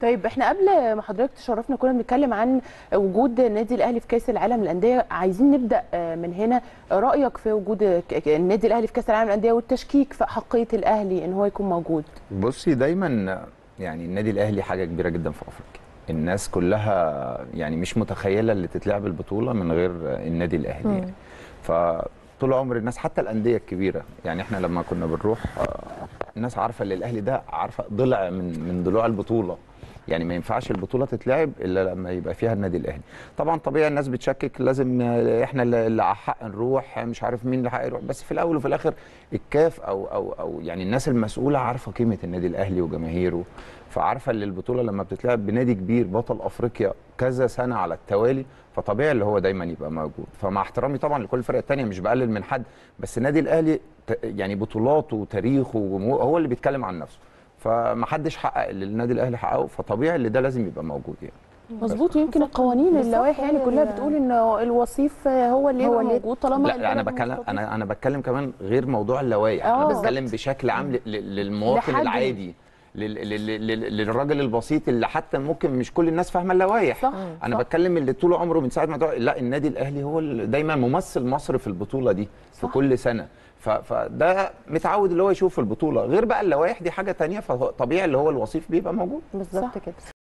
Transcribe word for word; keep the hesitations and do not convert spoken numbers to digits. طيب احنا قبل ما حضرتك تشرفنا كنا بنتكلم عن وجود النادي الاهلي في كاس العالم للانديه، عايزين نبدا من هنا. رايك في وجود النادي الاهلي في كاس العالم للانديه والتشكيك في احقيه الاهلي ان هو يكون موجود؟ بصي، دايما يعني النادي الاهلي حاجه كبيره جدا في افريقيا، الناس كلها يعني مش متخيله اللي تتلعب البطوله من غير النادي الاهلي م. يعني فطول عمر الناس حتى الانديه الكبيره، يعني احنا لما كنا بنروح الناس عارفه ان الاهلي ده عارفه ضلع من من ضلوع البطوله، يعني ما ينفعش البطوله تتلعب الا لما يبقى فيها النادي الاهلي. طبعا طبيعي الناس بتشكك، لازم احنا اللي على حق نروح، مش عارف مين اللي حق يروح، بس في الاول وفي الاخر الكاف او او او يعني الناس المسؤوله عارفه قيمه النادي الاهلي وجماهيره، فعارفه ان البطوله لما بتتلعب بنادي كبير بطل افريقيا كذا سنه على التوالي، فطبيعي اللي هو دايما يبقى موجود. فمع احترامي طبعا لكل الفرق الثانيه مش بقلل من حد، بس النادي الاهلي يعني بطولاته وتاريخه هو اللي بيتكلم عن نفسه، فمحدش حقق اللي النادي الاهلي حققه، فطبيعي اللي ده لازم يبقى موجود يعني. مظبوط، يمكن القوانين اللوائح يعني كلها بتقول ان الوصيف هو اللي هو موجود طالما. لا انا بتكلم انا انا بتكلم كمان غير موضوع اللوائح، انا بتكلم بشكل عام للمواطن العادي، للراجل البسيط اللي حتى ممكن مش كل الناس فاهمه اللوائح. انا صح. بتكلم اللي طول عمره من ساعه ما دعوا، لا النادي الاهلي هو دايما ممثل مصر في البطوله دي صح. في كل سنه، فده متعود اللي هو يشوف البطوله، غير بقى اللوائح دي حاجه ثانيه، فطبيعي اللي هو الوصيف بيبقى موجود بالظبط كده.